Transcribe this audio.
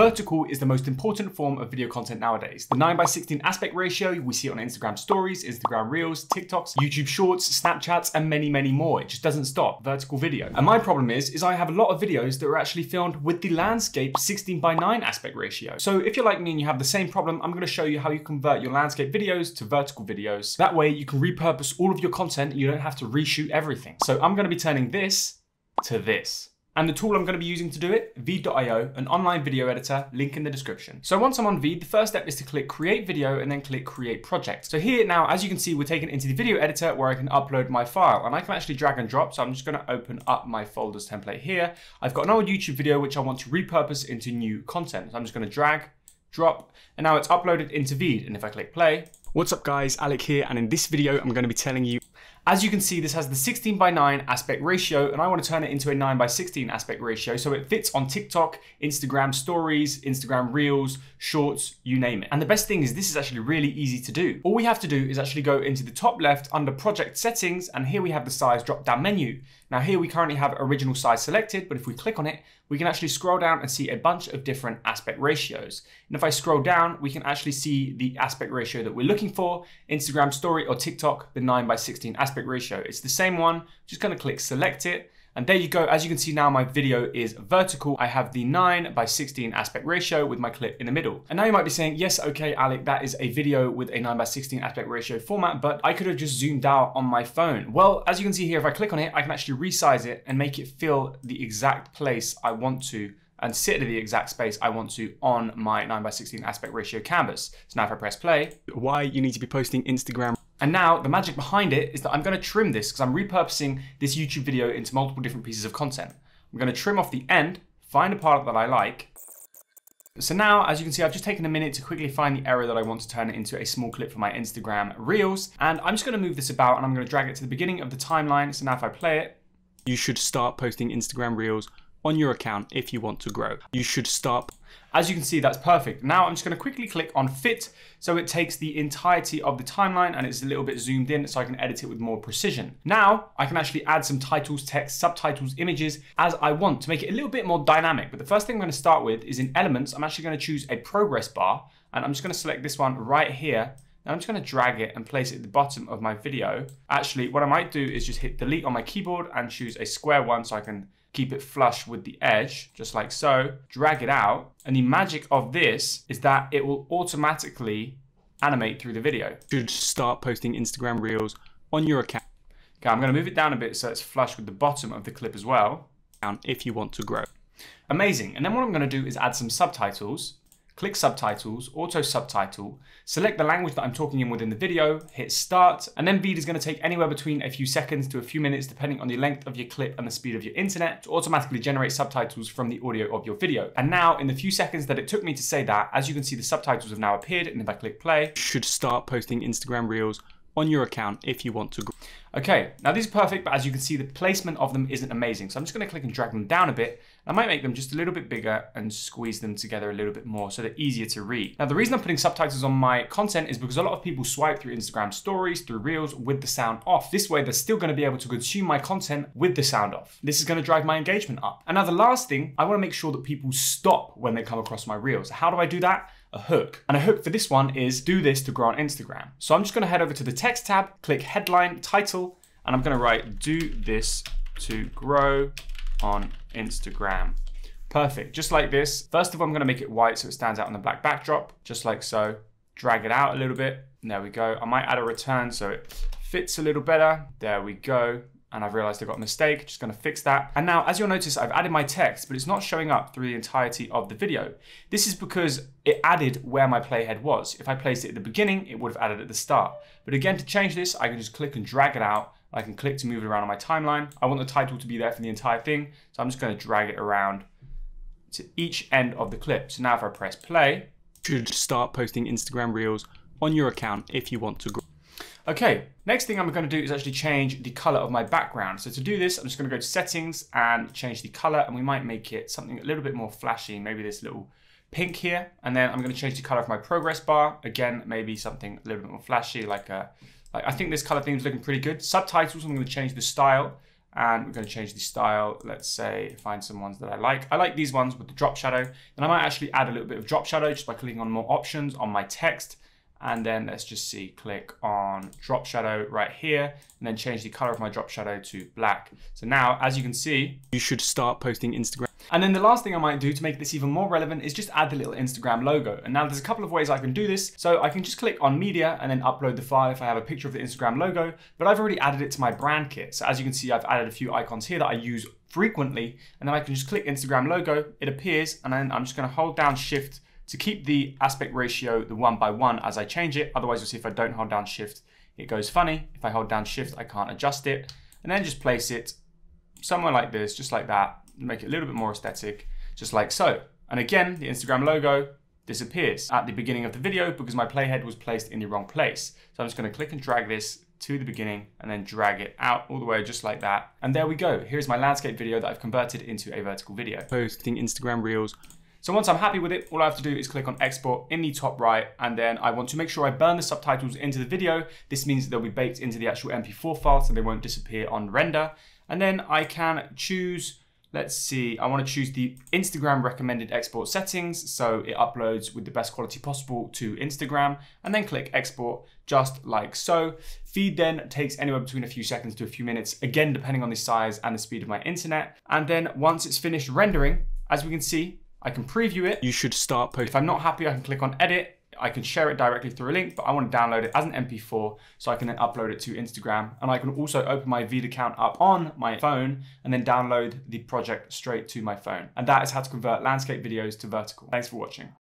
Vertical is the most important form of video content nowadays. The 9:16 aspect ratio, we see it on Instagram stories, Instagram Reels, TikToks, YouTube Shorts, Snapchats, and many, many more. It just doesn't stop, vertical video. And my problem is I have a lot of videos that are actually filmed with the landscape 16:9 aspect ratio. So if you're like me and you have the same problem, I'm gonna show you how you convert your landscape videos to vertical videos. That way you can repurpose all of your content and you don't have to reshoot everything. So I'm gonna be turning this to this. And the tool I'm going to be using to do it, Veed.io, an online video editor, link in the description. So once I'm on Veed, the first step is to click Create Video and then click Create Project. So here now, as you can see, we're taken into the video editor where I can upload my file and I can actually drag and drop. So I'm just going to open up my folders template here. I've got an old YouTube video which I want to repurpose into new content. So I'm just going to drag, drop, and now it's uploaded into Veed. And if I click play, what's up guys, Alec here, and in this video I'm going to be telling you, as you can see, this has the 16:9 aspect ratio and I want to turn it into a 9:16 aspect ratio so it fits on TikTok, Instagram stories, Instagram Reels, Shorts, you name it. And the best thing is this is actually really easy to do. All we have to do is actually go into the top left under project settings, and here we have the size drop down menu. Now here we currently have original size selected, but if we click on it, we can actually scroll down and see a bunch of different aspect ratios. And if I scroll down, we can actually see the aspect ratio that we're looking for, Instagram story or TikTok, the 9:16 aspect ratio. It's the same one, just gonna click select it. And there you go, as you can see now my video is vertical. I have the 9:16 aspect ratio with my clip in the middle. And now you might be saying, yes, okay, Alec, that is a video with a 9:16 aspect ratio format, but I could have just zoomed out on my phone. Well, as you can see here, if I click on it, I can actually resize it and make it fill the exact place I want to and sit in the exact space I want to on my 9:16 aspect ratio canvas. So now if I press play, why you need to be posting Instagram. And now the magic behind it is that I'm gonna trim this because I'm repurposing this YouTube video into multiple different pieces of content. I'm gonna trim off the end, find a part that I like. So now, as you can see, I've just taken a minute to quickly find the area that I want to turn it into a small clip for my Instagram Reels. And I'm just gonna move this about and I'm gonna drag it to the beginning of the timeline. So now if I play it, you should start posting Instagram Reels on your account if you want to grow. You should start. As you can see, that's perfect. Now I'm just gonna quickly click on fit so it takes the entirety of the timeline and it's a little bit zoomed in so I can edit it with more precision. Now I can actually add some titles, text, subtitles, images as I want to make it a little bit more dynamic. But the first thing I'm gonna start with is in elements, I'm actually gonna choose a progress bar and I'm just gonna select this one right here. Now I'm just gonna drag it and place it at the bottom of my video. Actually, what I might do is just hit delete on my keyboard and choose a square one so I can keep it flush with the edge, just like so, drag it out. And the magic of this is that it will automatically animate through the video. You should start posting Instagram Reels on your account. Okay, I'm gonna move it down a bit so it's flush with the bottom of the clip as well. If you want to grow. Amazing, and then what I'm gonna do is add some subtitles. Click subtitles, auto subtitle, select the language that I'm talking in within the video, hit start, and then Veed is gonna take anywhere between a few seconds to a few minutes, depending on the length of your clip and the speed of your internet, to automatically generate subtitles from the audio of your video. And now, in the few seconds that it took me to say that, as you can see, the subtitles have now appeared, and if I click play, you should start posting Instagram Reels on your account if you want to grow. Okay, now these are perfect, but as you can see, the placement of them isn't amazing. So I'm just gonna click and drag them down a bit. I might make them just a little bit bigger and squeeze them together a little bit more so they're easier to read. Now, the reason I'm putting subtitles on my content is because a lot of people swipe through Instagram stories, through Reels with the sound off. This way, they're still gonna be able to consume my content with the sound off. This is gonna drive my engagement up. And now the last thing, I wanna make sure that people stop when they come across my Reels. How do I do that? A hook. And a hook for this one is do this to grow on Instagram. So I'm just gonna head over to the text tab, click headline, title, and I'm gonna write do this to grow on Instagram. Perfect, just like this. First of all, I'm gonna make it white so it stands out on the black backdrop, just like so. Drag it out a little bit, there we go. I might add a return so it fits a little better, there we go. And I've realized I got a mistake, just gonna fix that. And now, as you'll notice, I've added my text, but it's not showing up through the entirety of the video. This is because it added where my playhead was. If I placed it at the beginning, it would have added at the start. But again, to change this, I can just click and drag it out. I can click to move it around on my timeline. I want the title to be there for the entire thing, so I'm just gonna drag it around to each end of the clip. So now if I press play, you should start posting Instagram Reels on your account if you want to grow. Okay, next thing I'm gonna do is actually change the color of my background. So to do this, I'm just gonna go to settings and change the color, and we might make it something a little bit more flashy, maybe this little pink here. And then I'm gonna change the color of my progress bar. Again, maybe something a little bit more flashy, like I think this color theme is looking pretty good. Subtitles, I'm gonna change the style. And we're going to change the style. Let's say find some ones that I like. I like these ones with the drop shadow. Then I might actually add a little bit of drop shadow just by clicking on more options on my text. And then let's just see, click on drop shadow right here and then change the color of my drop shadow to black. So now, as you can see, you should start posting Instagram. And then the last thing I might do to make this even more relevant is just add the little Instagram logo. And now there's a couple of ways I can do this. So I can just click on media and then upload the file if I have a picture of the Instagram logo, but I've already added it to my brand kit. So as you can see, I've added a few icons here that I use frequently, and then I can just click Instagram logo, it appears, and then I'm just gonna hold down shift to keep the aspect ratio, the 1:1 as I change it. Otherwise you'll see if I don't hold down shift, it goes funny. If I hold down shift, I can't adjust it. And then just place it somewhere like this, just like that, make it a little bit more aesthetic, just like so. And again, the Instagram logo disappears at the beginning of the video because my playhead was placed in the wrong place. So I'm just gonna click and drag this to the beginning and then drag it out all the way just like that. And there we go. Here's my landscape video that I've converted into a vertical video. Posting Instagram Reels. So once I'm happy with it, all I have to do is click on export in the top right, and then I want to make sure I burn the subtitles into the video. This means they'll be baked into the actual MP4 file so they won't disappear on render. And then I can choose, let's see, I want to choose the Instagram recommended export settings so it uploads with the best quality possible to Instagram, and then click export just like so. Feed then takes anywhere between a few seconds to a few minutes, again depending on the size and the speed of my internet. And then once it's finished rendering, as we can see, I can preview it. You should start posting. If I'm not happy, I can click on edit. I can share it directly through a link, but I want to download it as an MP4 so I can then upload it to Instagram. And I can also open my Veed account up on my phone and then download the project straight to my phone. And that is how to convert landscape videos to vertical. Thanks for watching.